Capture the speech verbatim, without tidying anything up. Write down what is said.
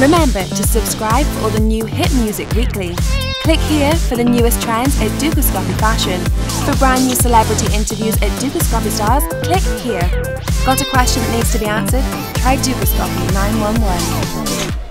Remember to subscribe for all the new hit music weekly. Click here for the newest trends at Dukascopy Fashion. For brand new celebrity interviews at Dukascopy Stars, click here. Got a question that needs to be answered? Try Dukascopy nine one one.